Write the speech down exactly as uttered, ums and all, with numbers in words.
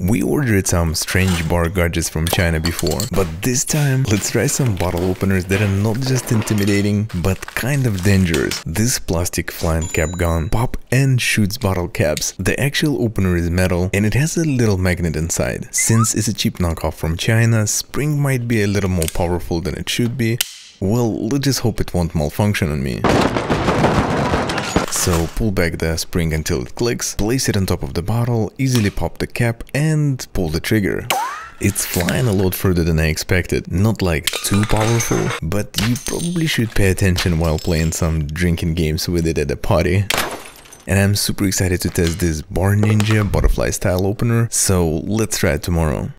We ordered some strange bar gadgets from China before, but this time let's try some bottle openers that are not just intimidating, but kind of dangerous. This plastic flying cap gun pop and shoots bottle caps. The actual opener is metal and it has a little magnet inside. Since it's a cheap knockoff from China, spring might be a little more powerful than it should be. Well, let's just hope it won't malfunction on me. So pull back the spring until it clicks, place it on top of the bottle, easily pop the cap and pull the trigger. It's flying a lot further than I expected, not like too powerful, but you probably should pay attention while playing some drinking games with it at a party. And I'm super excited to test this Bar Ninja butterfly style opener, so let's try it tomorrow.